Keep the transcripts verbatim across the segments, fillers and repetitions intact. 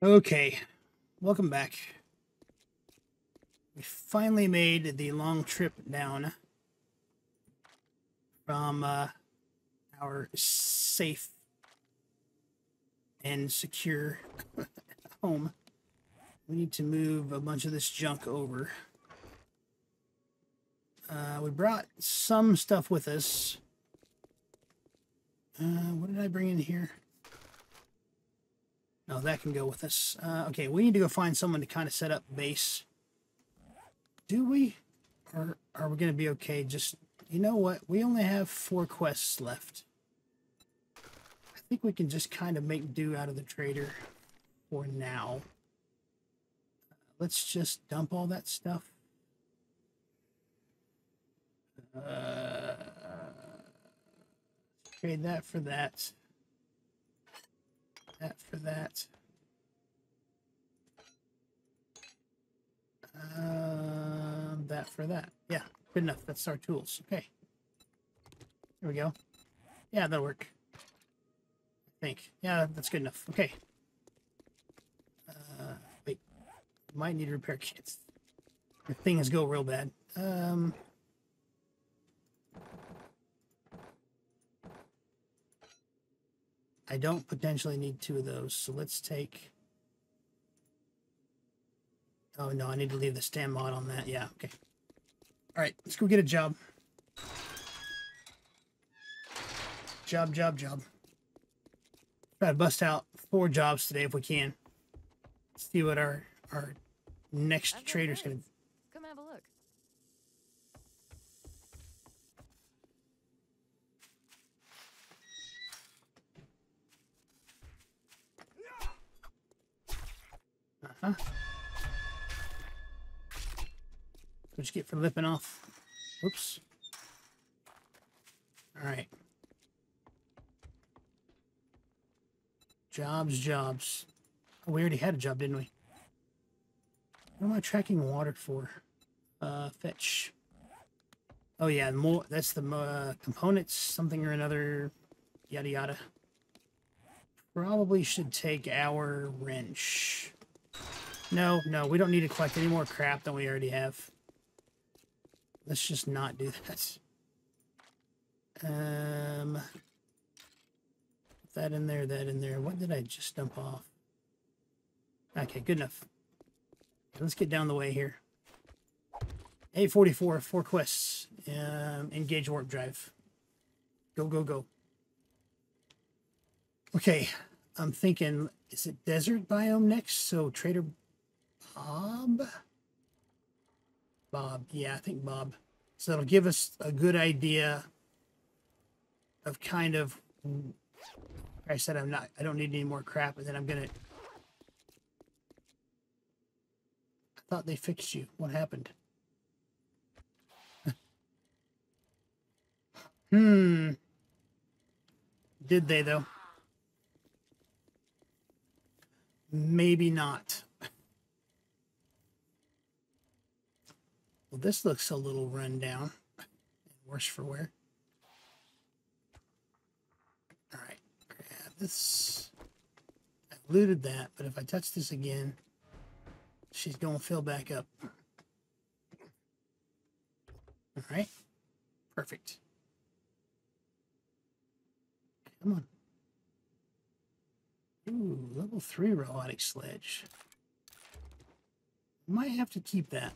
Okay, welcome back. We finally made the long trip down from uh, our safe and secure home. We need to move a bunch of this junk over. Uh, we brought some stuff with us. Uh, what did I bring in here? No, that can go with us. Uh, okay, we need to go find someone to kind of set up base. Do we? Or are we going to be okay? Just, you know what? We only have four quests left. I think we can just kind of make do out of the trader for now. Let's just dump all that stuff. Uh, trade that for that. That for that. Uh, that for that. Yeah, good enough. That's our tools. Okay. There we go. Yeah, that'll work. I think. Yeah, that's good enough. Okay. Uh, wait. Might need repair kits. The things go real bad. Um... I don't potentially need two of those, so let's take... Oh, no, I need to leave the stand mod on that. Yeah, okay. All right, let's go get a job. Job, job, job. Try to bust out four jobs today if we can. See what our, our next trader's going to do. Come have a look. Huh? What'd you get for lipping off? Whoops. Alright. Jobs, jobs. Oh, we already had a job, didn't we? What am I tracking water for? Uh, fetch. Oh, yeah, more. That's the uh, components, something or another. Yada yada. Probably should take our wrench. No, no, we don't need to collect any more crap than we already have. Let's just not do that. Um, put that in there, that in there. What did I just dump off? Okay, good enough. Let's get down the way here. A forty-four, four quests. Um, engage warp drive. Go, go, go. Okay, I'm thinking, is it desert biome next? So Trader... Bob? Bob. Yeah, I think Bob. So that'll give us a good idea of kind of... I said I'm not... I don't need any more crap, and then I'm gonna... I thought they fixed you. What happened? hmm. Did they, though? Maybe not. Well, this looks a little run down. Worse for wear. Alright, grab this. I looted that, but if I touch this again, she's going to fill back up. Alright, perfect. Come on. Ooh, level three robotic sledge. Might have to keep that.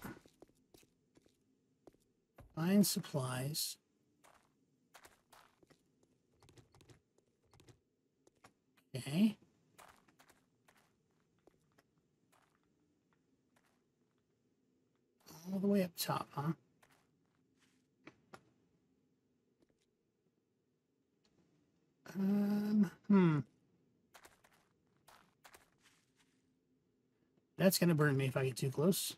Find supplies. Okay. All the way up top, huh? Um, hmm. That's going to burn me if I get too close.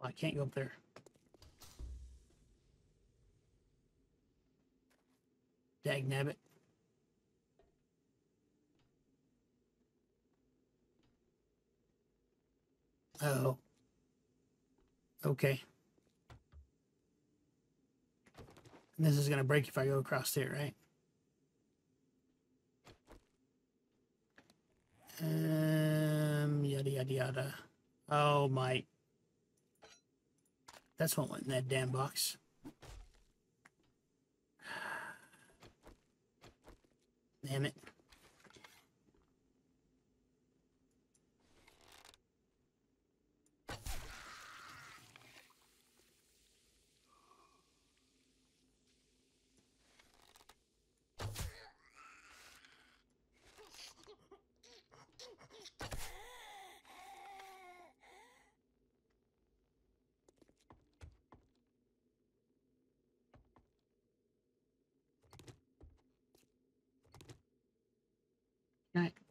Well, I can't go up there. Dag nabbit. Oh. Okay. And this is going to break if I go across here, right? Um, yada, yada, yada. Oh, my. That's what went in that damn box. Damn it.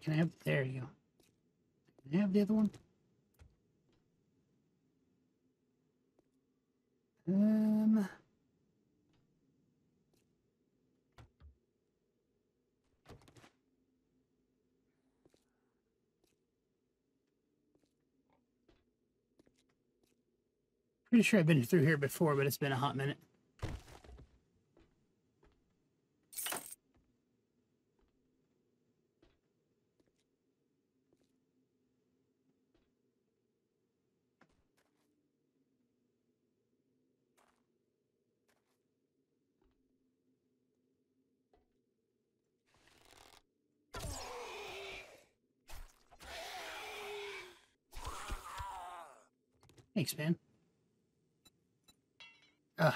Can I have, there you go. Can I have the other one? Um. Pretty sure I've been through here before, but it's been a hot minute. Thanks, man. Ugh.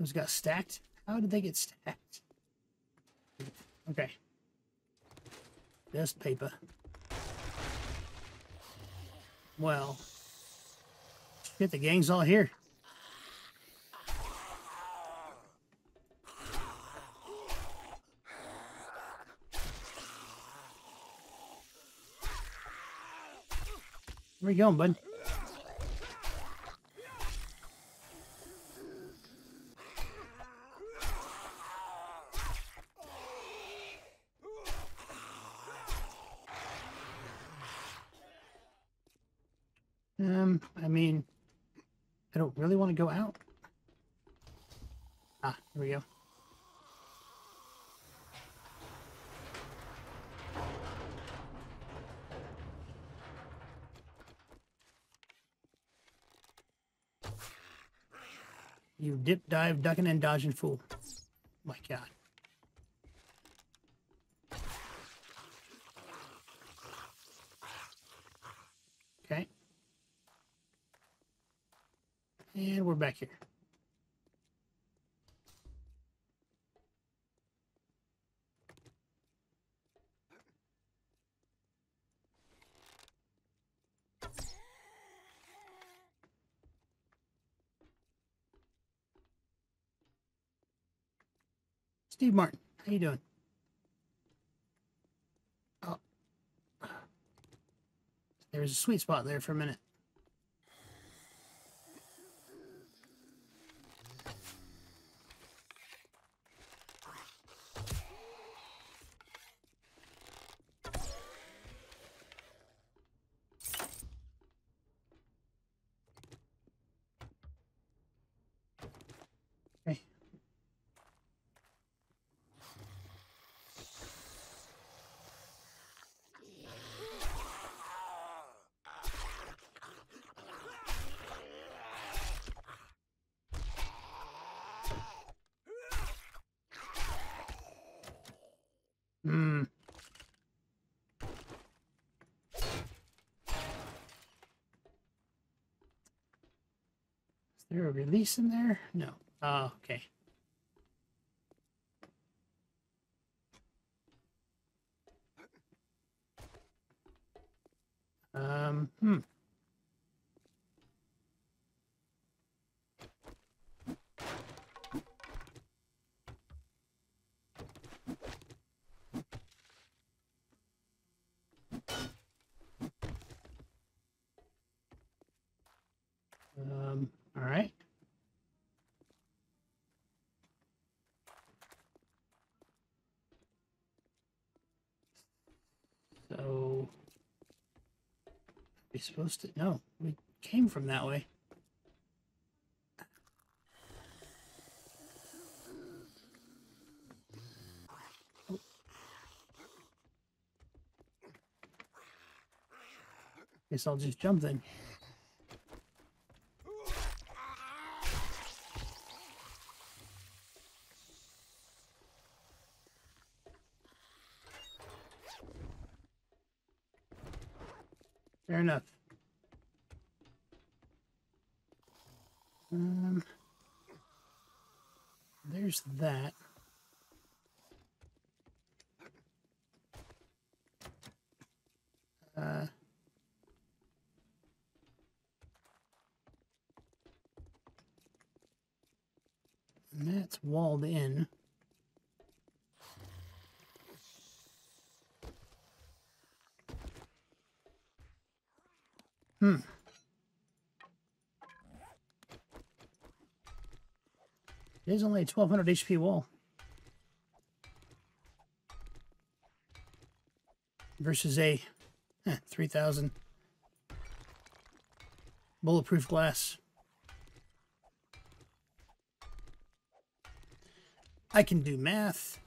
Those got stacked? How did they get stacked? Okay. Just paper. Well. Shit, the gang's all here. Where are you going, bud? Um, I mean, I don't really want to go out. Ah, here we go. You dip, dive, ducking, and dodging fool. My God. And we're back here. Steve Martin, how you doing? Oh. There was a sweet spot there for a minute. Hmm. Is there a release in there? No. Oh, okay. Um, hmm. supposed to... No, we came from that way. Guess I'll just jump then. Fair enough. Um, there's that. Uh, and that's walled in. Hmm. There's only a twelve hundred H P wall. Versus a eh, three thousand bulletproof glass. I can do math.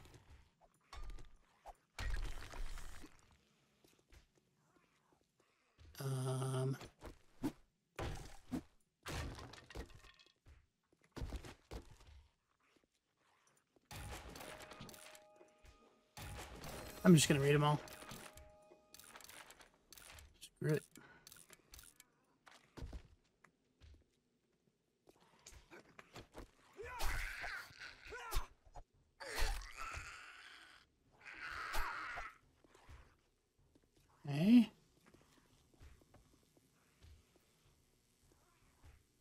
Um, I'm just going to read them all. Screw it. Okay.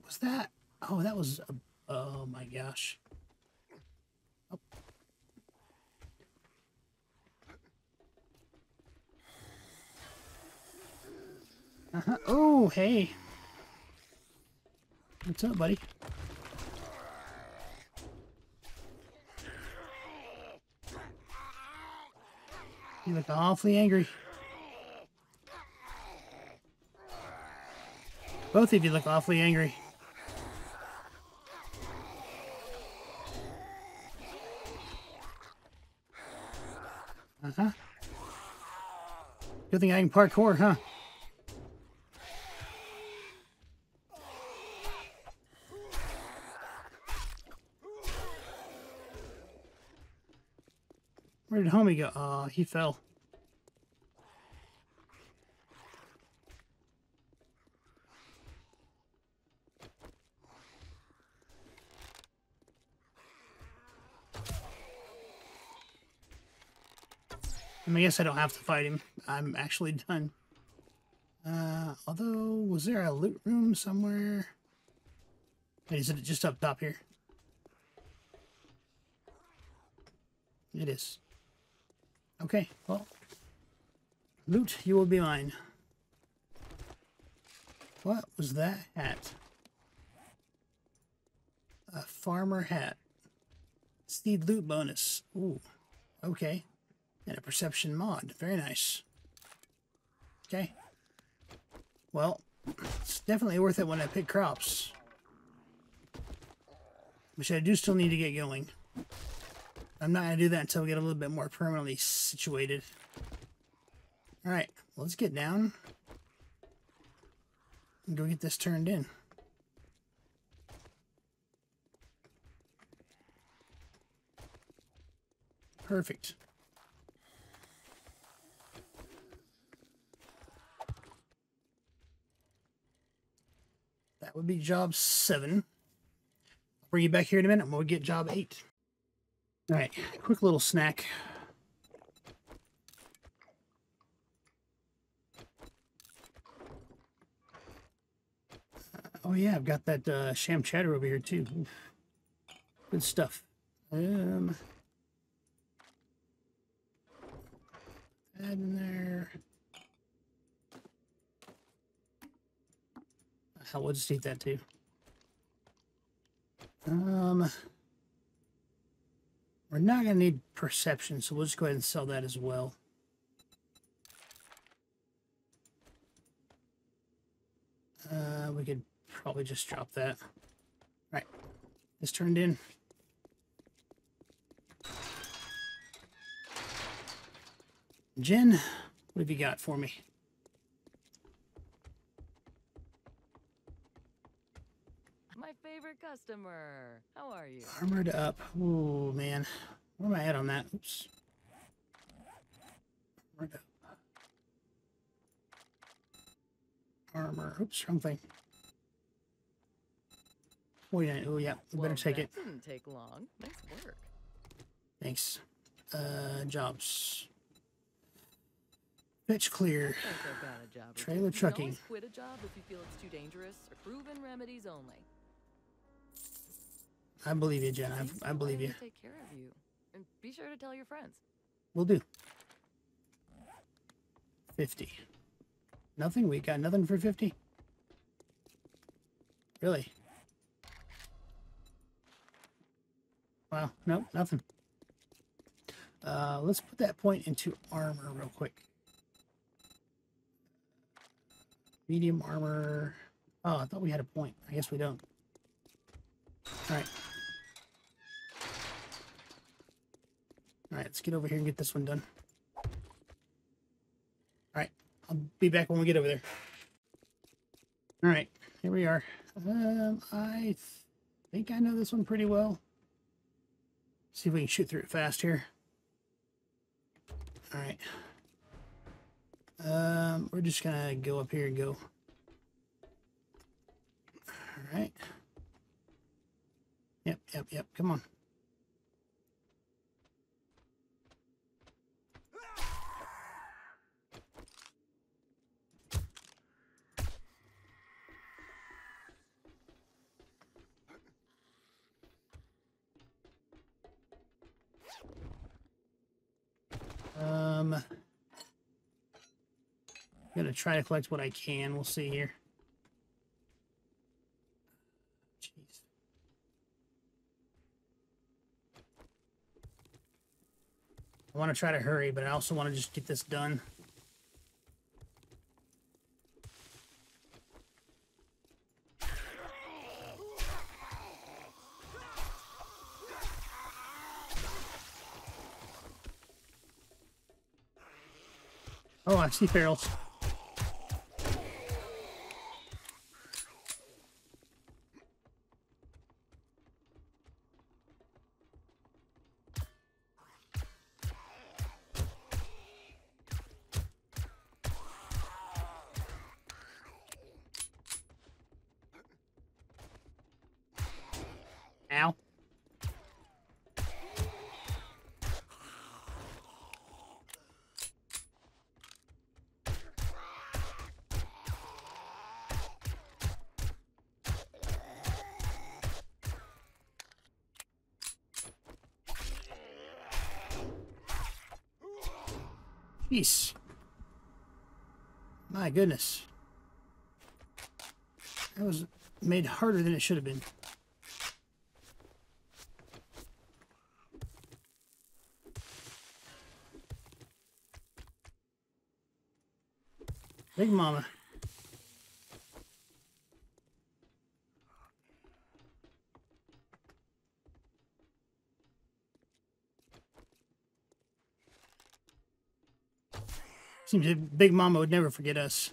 Was that? Oh, that was a, oh my gosh. Oh. Uh-huh. Oh, hey. What's up, buddy? You look awfully angry. Both of you look awfully angry. Uh-huh. Good thing I can parkour, huh? Where did homie go? Aw, oh, he fell. I guess I don't have to fight him. I'm actually done. Uh, although, was there a loot room somewhere? Wait, is it just up top here? It is. Okay, well. Loot, you will be mine. What was that hat? A farmer hat. Seed loot bonus. Ooh, okay. And a perception mod. Very nice. Okay. Well, it's definitely worth it when I pick crops. Which I do still need to get going. I'm not going to do that until we get a little bit more permanently situated. Alright, let's get down and go get this turned in. Perfect. That would be job seven. I'll bring you back here in a minute and we'll get job eight. All right, quick little snack. Uh, oh yeah, I've got that uh, sham cheddar over here too. Oof. Good stuff. Um, add in there. I will just eat that too. Um, we're not going to need perception, so we'll just go ahead and sell that as well. Uh, we could probably just drop that. Right. It's turned in. Jen, what have you got for me? My favorite customer. How are you? Armored up. Oh man. Where am I at on that? Oops. Armored up. Armor. Oops, wrong thing. Oh yeah, oh yeah. We well, better take that it. Didn't take long. Nice work. Thanks. Uh jobs. Pitch clear. I I Trailer trucking. You can quit a job if you feel it's too dangerous. Proven remedies only. I believe you, Jen. I, I believe you. Take care of you, and be sure to tell your friends. We'll do. Fifty. Nothing. We got nothing for fifty. Really? Wow. Nope. Nothing. Uh, let's put that point into armor real quick. Medium armor. Oh, I thought we had a point. I guess we don't. All right. All right, let's get over here and get this one done. All right, I'll be back when we get over there. All right, here we are. Um, I think I know this one pretty well. See if we can shoot through it fast here. All right. Um, we're just gonna go up here and go. All right. Yep, yep, yep. Come on. Um. I'm gonna try to collect what I can. We'll see here. Jeez. I want to try to hurry, but I also want to just get this done. Oh, I see ferals. Jeez. My goodness. That was made harder than it should have been. Big mama. Seems like Big Mama would never forget us.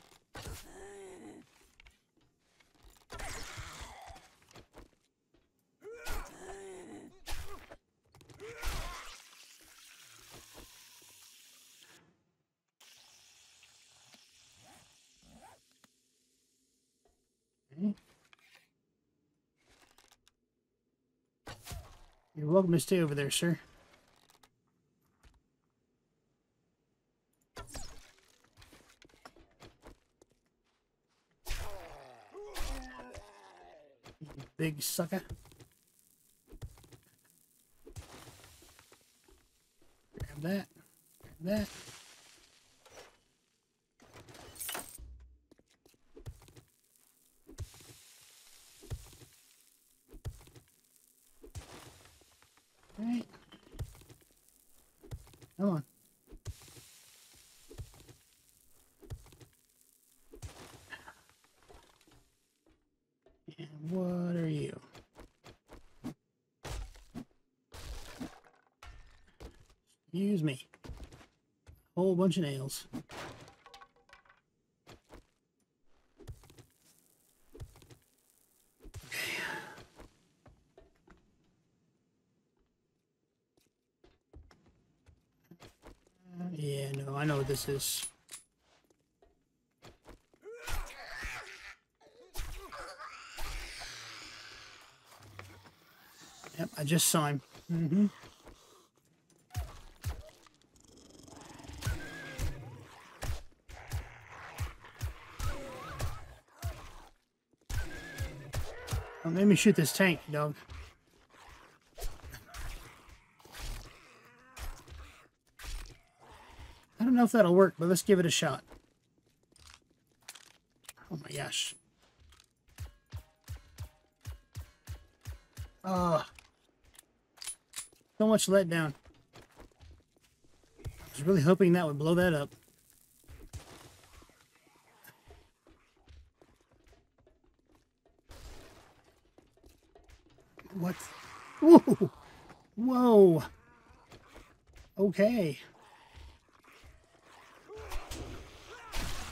Okay. You're welcome to stay over there, sir. Big sucker. Grab that. Grab that. All right. Come on. Excuse me. Whole bunch of nails. Yeah, no, I know what this is. Yep, I just saw him. Mm-hmm. Don't make me shoot this tank, dog. I don't know if that'll work, but let's give it a shot. Oh my gosh. Ah. Uh, so much letdown. I was really hoping that would blow that up. What? Whoa! Whoa! Okay.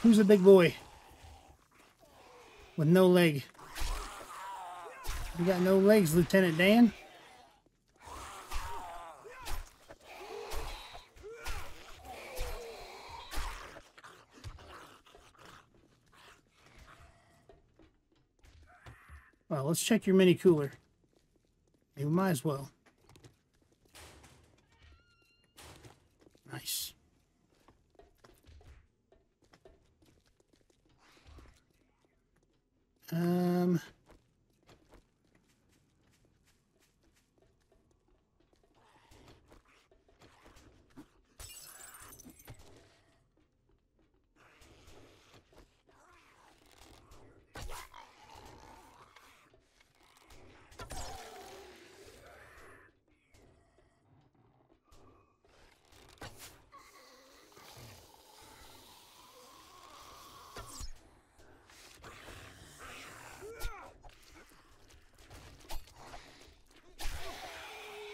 Who's the big boy with no leg? You got no legs, Lieutenant Dan. Well, let's check your mini cooler. You might as well. Nice. Um,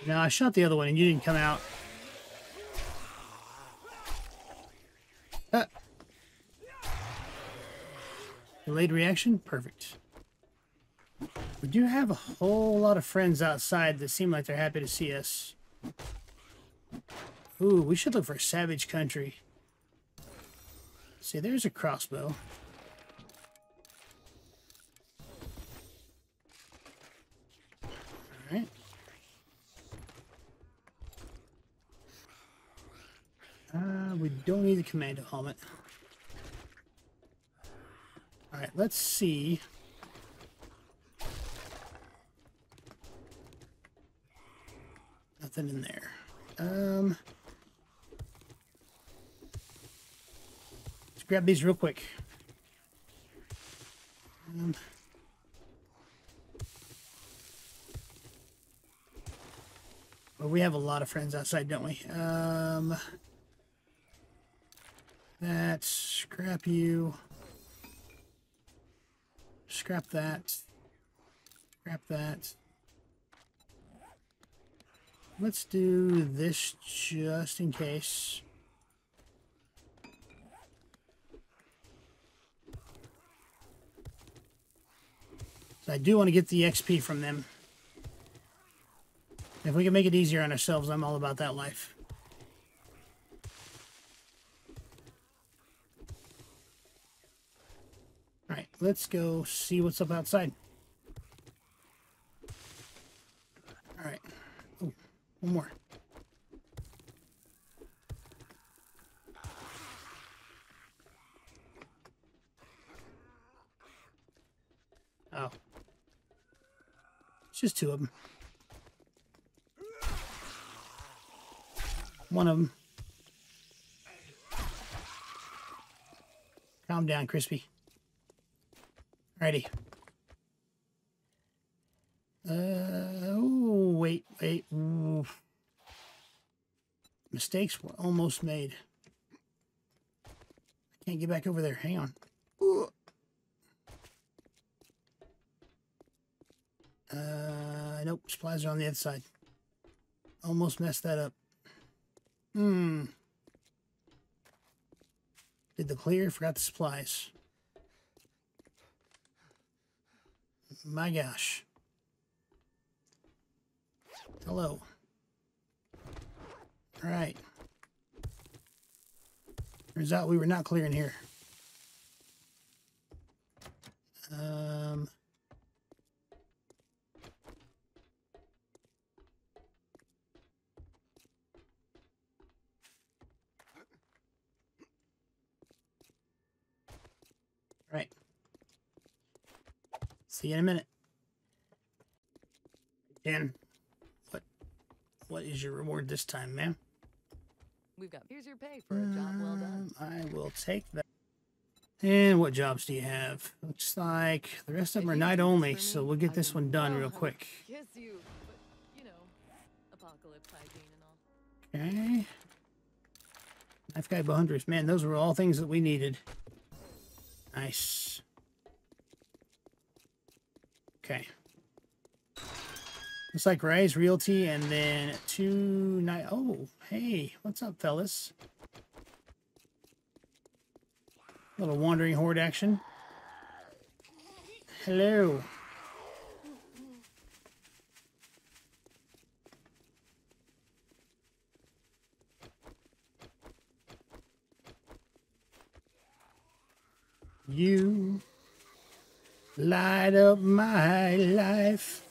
No, I shot the other one and you didn't come out. Ah. Delayed reaction? Perfect. We do have a whole lot of friends outside that seem like they're happy to see us. Ooh, we should look for Savage Country. See, there's a crossbow. Alright. Uh, we don't need the commando helmet. Alright, let's see. Nothing in there. Um, let's grab these real quick. Um, well, we have a lot of friends outside, don't we? Um... That, scrap you, scrap that, scrap that. Let's do this just in case. So I do want to get the X P from them. If we can make it easier on ourselves, I'm all about that life. Let's go see what's up outside. All right. Oh, one more. Oh. It's just two of them. One of them. Calm down, Crispy. Alrighty. Uh, oh, wait, wait. Ooh. Mistakes were almost made. I can't get back over there. Hang on. Ooh. Uh, nope. Supplies are on the other side. Almost messed that up. Hmm. Did the clear, forgot the supplies. My gosh. Hello. Alright. Turns out we were not clearing here. Um... Right. See you in a minute. Dan, what what is your reward this time, ma'am? We've got here's your pay for a job well done. Um, I will take that. And what jobs do you have? Looks like the rest of them are night only, so we'll get this one done real quick. Kiss you, but you know, apocalypse hygiene and all. Okay. Knife guy bow hunters. Man, those were all things that we needed. Nice. Okay. Looks like Rise Realty and then two night. Oh, hey, what's up, fellas? Little wandering horde action. Hello. You light up my life.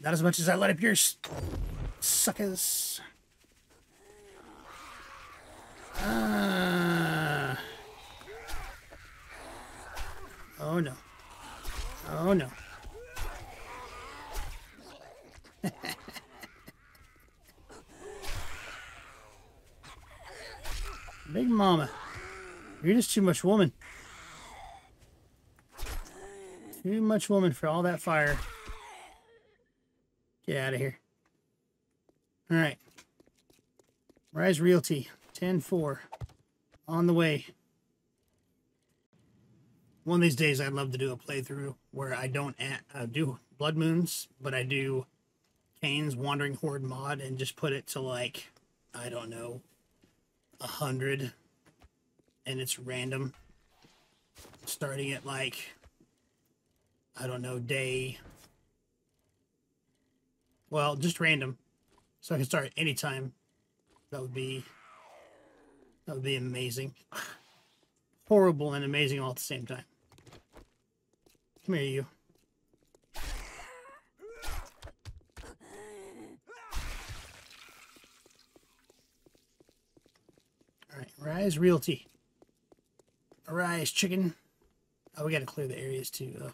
Not as much as I light up yours, suckers. Ah. Oh no. Oh no. Big mama. You're just too much woman. Too much woman for all that fire. Get out of here. Alright. Rise Realty. ten four. On the way. One of these days I'd love to do a playthrough where I don't uh, do Blood Moons, but I do Kane's Wandering Horde mod and just put it to like, I don't know, a hundred. And it's random, starting at like, I don't know, day, well, just random, so I can start at any time. That would be, that would be amazing. Horrible and amazing all at the same time. Come here, you. All right, Rise Realty. Arise, chicken. Oh, we got to clear the areas, too. Ugh.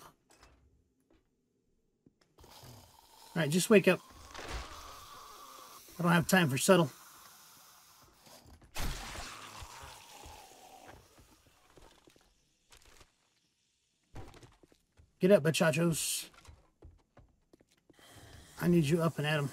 All right, just wake up. I don't have time for subtle. Get up, bachachos. I need you up and at 'em.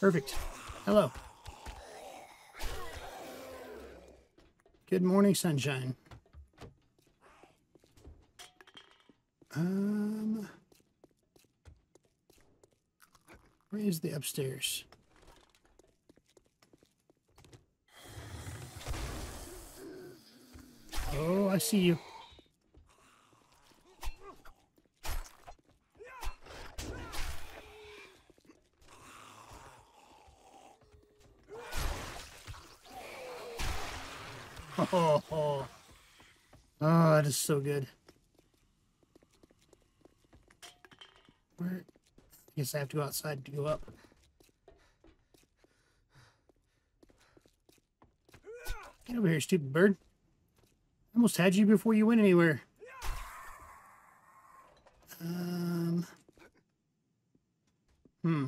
Perfect. Hello. Good morning, sunshine. Um, where is the upstairs? Oh, I see you. Oh, oh, oh, that is so good. Where? I guess I have to go outside to go up. Get over here, stupid bird. I almost had you before you went anywhere. Um. Hmm.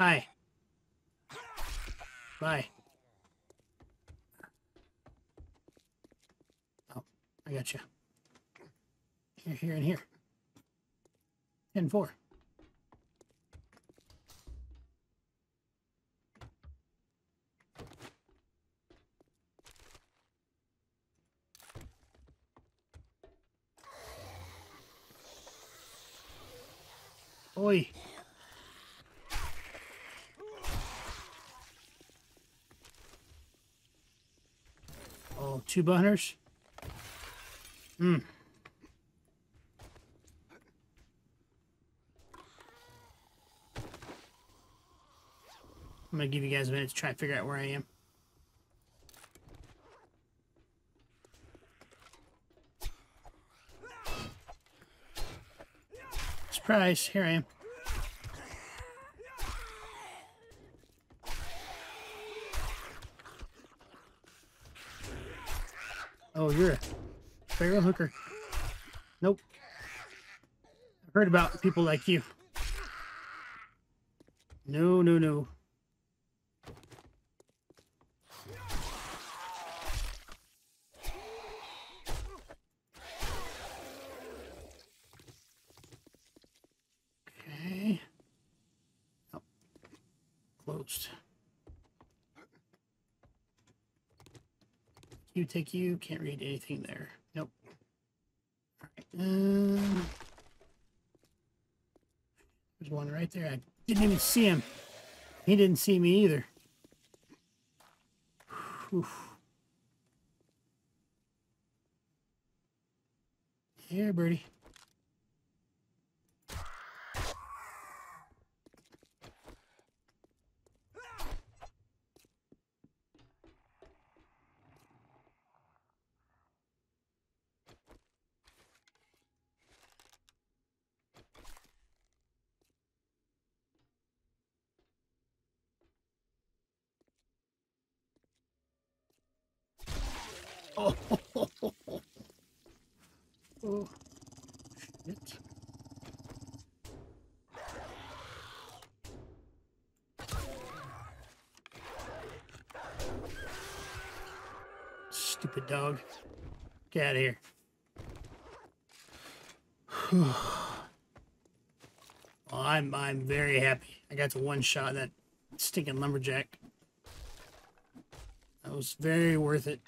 Hi. Bye. Oh, I got you. Here, here, and here. And four. Oi. Oh, two bunners. Hmm. I'm gonna give you guys a minute to try and figure out where I am. Surprise, here I am. Oh, you're a feral hooker. Nope. I've heard about people like you. No, no, no. Take you, can't read anything there. Nope. All right. Um, there's one right there. I didn't even see him. He didn't see me either. Whew. Here, birdie. Oh, oh, oh, oh. Oh, shit. Stupid dog. Get out of here. Well, I'm I'm very happy. I got to one shot that stinking lumberjack. That was very worth it.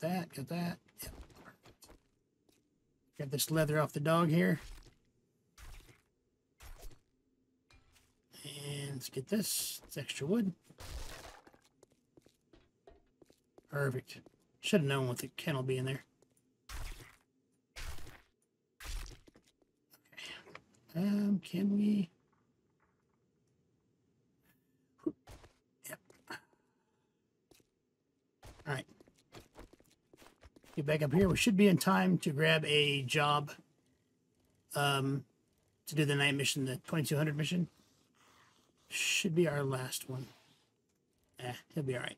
That, got that. Yep. Got this leather off the dog here. And let's get this. It's extra wood. Perfect. Should have known what the kennel be in there. Okay. Um, can we? Yep. All right. Get back up here. We should be in time to grab a job um, to do the night mission, the twenty-two hundred mission. Should be our last one. Eh, he'll be all right.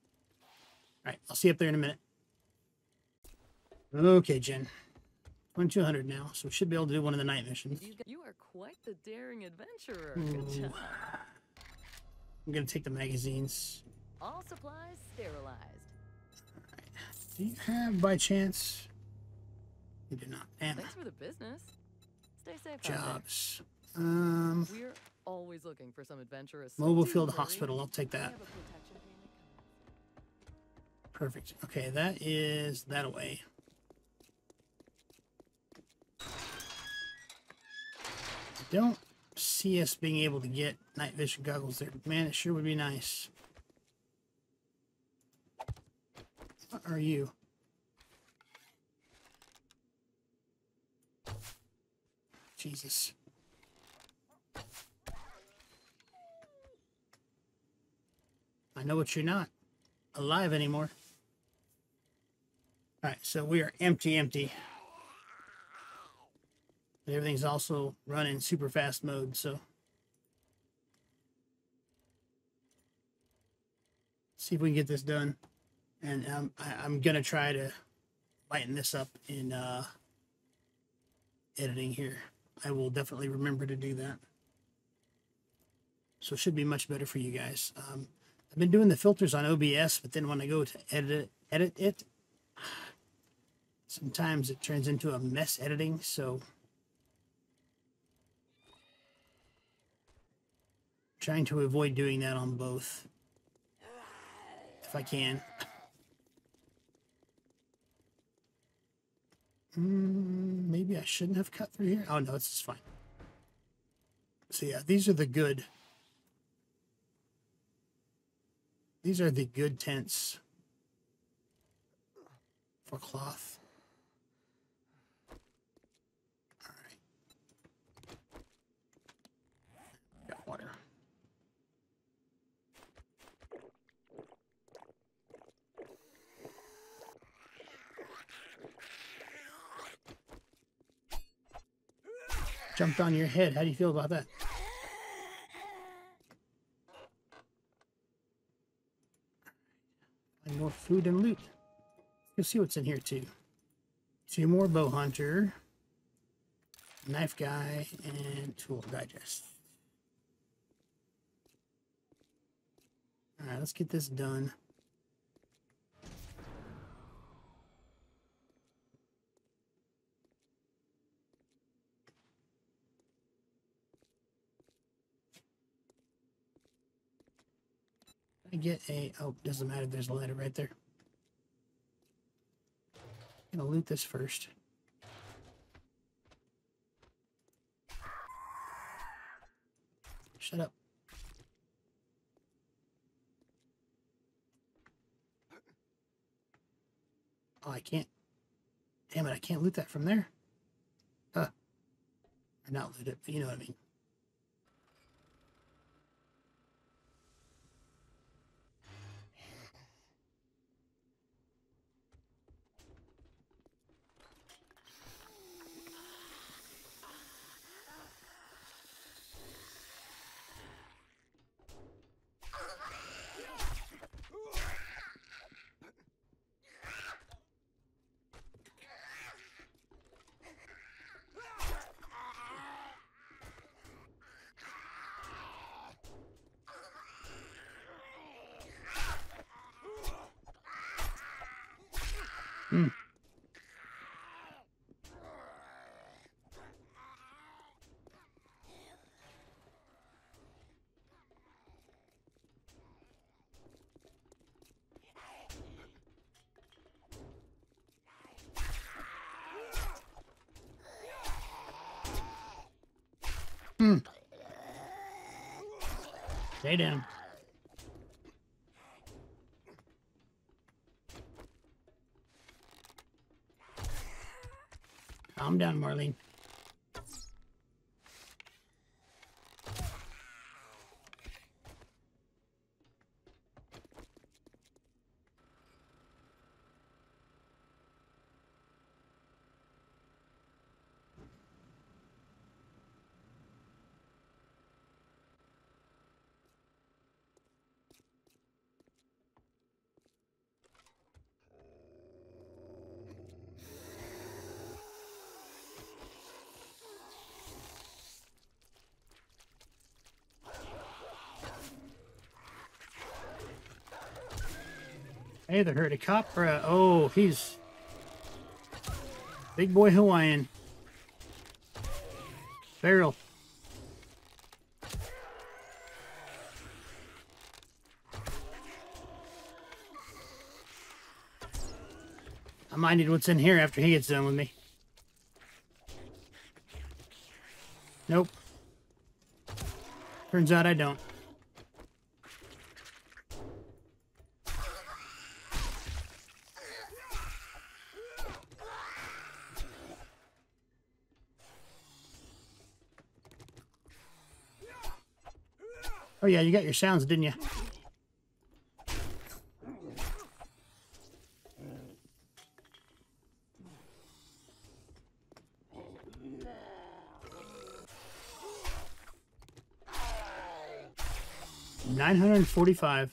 All right, I'll see you up there in a minute. Okay, Jen. twenty-two hundred now, so we should be able to do one of the night missions. You are quite the daring adventurer. Good job. I'm going to take the magazines. All supplies sterilized. Do you have, by chance? You do not. Anna. Thanks for the business. Stay safe. Jobs. Um. We're always looking for some adventurous. Mobile Field Hospital. I'll take that. Perfect. Okay, that is that away. I don't see us being able to get night vision goggles there. Man, it sure would be nice. What are you? Jesus. I know what you're not. Alive anymore. Alright, so we are empty, empty. But everything's also running super fast mode, so. Let's see if we can get this done. And I'm, I'm going to try to lighten this up in uh, editing here. I will definitely remember to do that. So it should be much better for you guys. Um, I've been doing the filters on O B S, but then when I go to edit, edit it, sometimes it turns into a mess editing, so... trying to avoid doing that on both, if I can. Mm, maybe I shouldn't have cut through here. Oh, no, it's just fine. So, yeah, these are the good. These are the good tents for cloth. All right. Got water. Jumped on your head. How do you feel about that? And more food and loot. You'll see what's in here too. Two more bow hunter, knife guy, and tool digest. All right, let's get this done. Get a, oh, doesn't matter, there's a ladder right there. I'm gonna loot this first. Shut up. Oh, I can't. Damn it, I can't loot that from there. Huh. Or not loot it, but you know what I mean. Mm. Mm. Stay down. Calm down, Marlene. Hey, the Hurticoptera. Oh, he's big boy Hawaiian. Feral. I'm minded what's in here after he gets done with me. Nope. Turns out I don't. Oh yeah, you got your sounds, didn't you? Nine hundred and forty-five.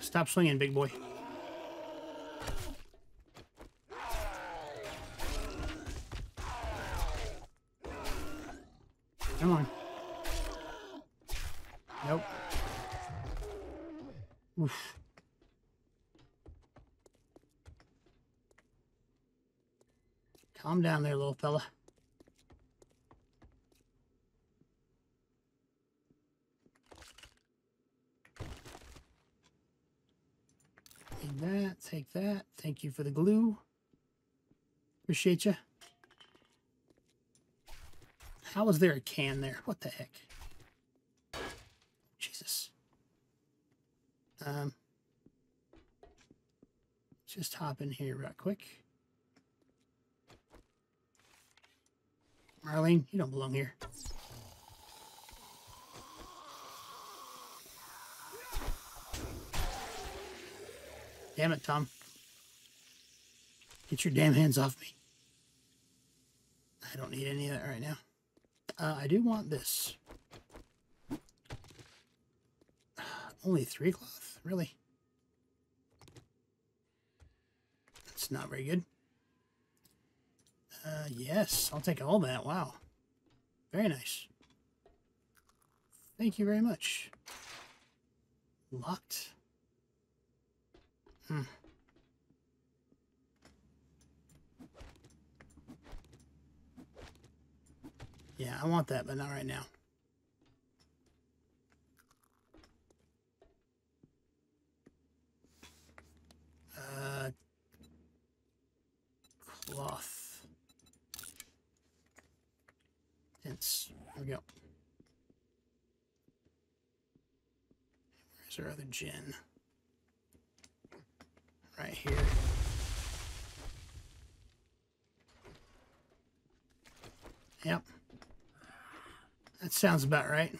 Stop swinging, big boy. Come on. Nope. Oof. Calm down there, little fella. Take that, take that. Thank you for the glue. Appreciate you. How is there a can there? What the heck? Jesus. Um, just hop in here real quick. Marlene, you don't belong here. Damn it, Tom. Get your damn hands off me. I don't need any of that right now. Uh, I do want this. Only three cloth? Really? That's not very good. Uh, yes, I'll take all that. Wow. Very nice. Thank you very much. Locked. Hmm. Yeah, I want that, but not right now. Uh, cloth. Tents. There we go. Where's our other gin? Right here. Yep. That sounds about right.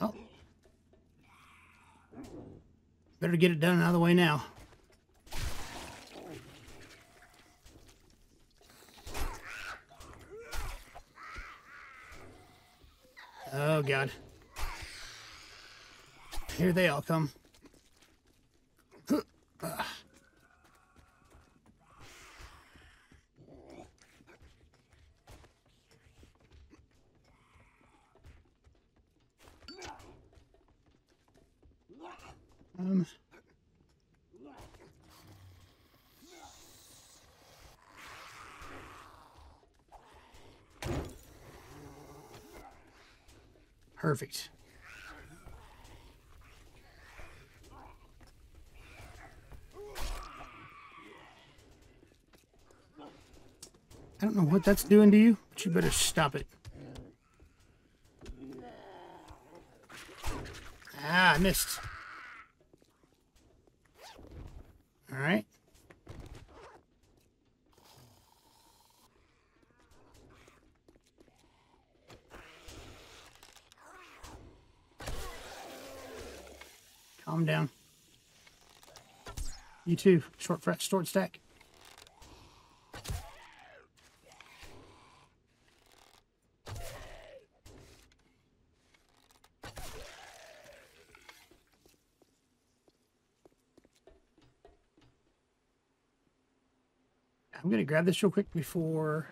Oh. Better get it done out of the way now. Oh, God. Here they all come. Huh. Uh. Um. Perfect. I don't know what that's doing to you, but you better stop it. Ah, I missed. All right. Calm down. You too, short fret, short stack. I'm going to grab this real quick before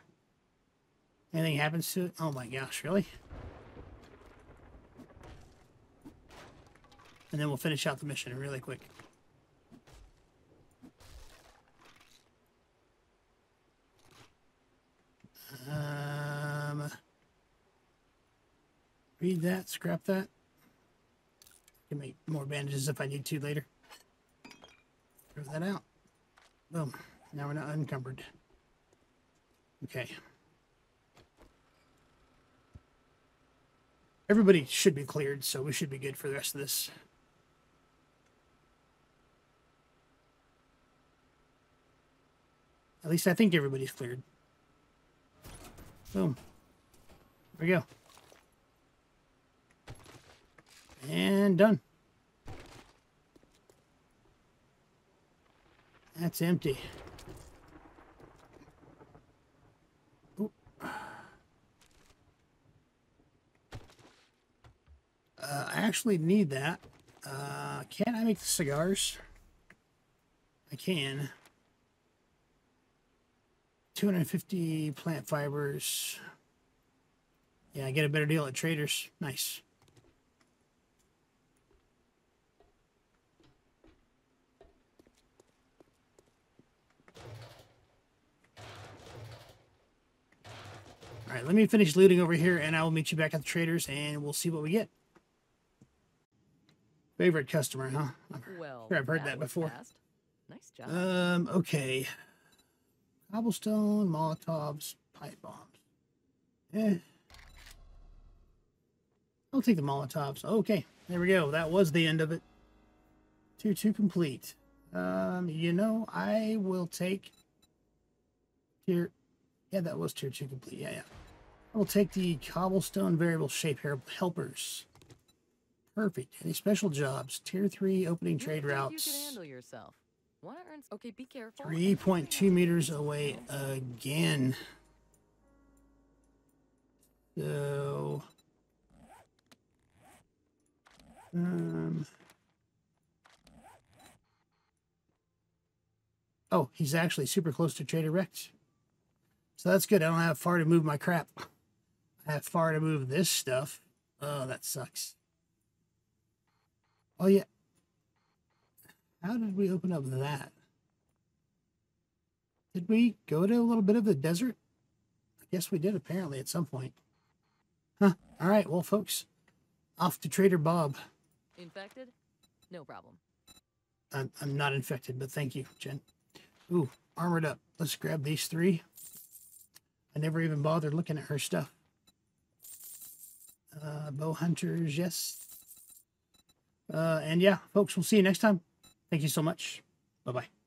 anything happens to it. Oh my gosh, really? And then we'll finish out the mission really quick. Um, read that, scrap that. I can make more bandages if I need to later. Throw that out. Boom. Now we're not unencumbered. Okay. Everybody should be cleared, so we should be good for the rest of this. At least I think everybody's cleared. Boom. There we go. And done. That's empty. Uh, I actually need that. Uh, can I make the cigars? I can. two hundred fifty plant fibers. Yeah, I get a better deal at Trader's. Nice. All right, let me finish looting over here, and I will meet you back at the Trader's, and we'll see what we get. Favorite customer, huh? I'm well, sure I've heard that, that before. Fast. Nice job. Um, okay. Cobblestone, Molotovs, pipe bombs. Eh. I'll take the Molotovs. Okay, there we go. That was the end of it. Tier two complete. Um, you know, I will take tier... Yeah, that was tier two complete. Yeah, yeah. I will take the cobblestone variable shape helpers. Perfect. Any special jobs? Tier three opening trade routes. You can handle yourself. Want to earn? Okay, be careful. three point two meters away again. So, um. Oh, he's actually super close to Trader Rex. So that's good. I don't have far to move my crap. I have far to move this stuff. Oh, that sucks. Oh, yeah. How did we open up that? Did we go to a little bit of the desert? I guess we did, apparently, at some point. Huh. All right. Well, folks, off to Trader Bob. Infected? No problem. I'm, I'm not infected, but thank you, Jen. Ooh, armored up. Let's grab these three. I never even bothered looking at her stuff. Uh, bow hunters, yes. Uh, and yeah, folks, we'll see you next time. Thank you so much. Bye-bye.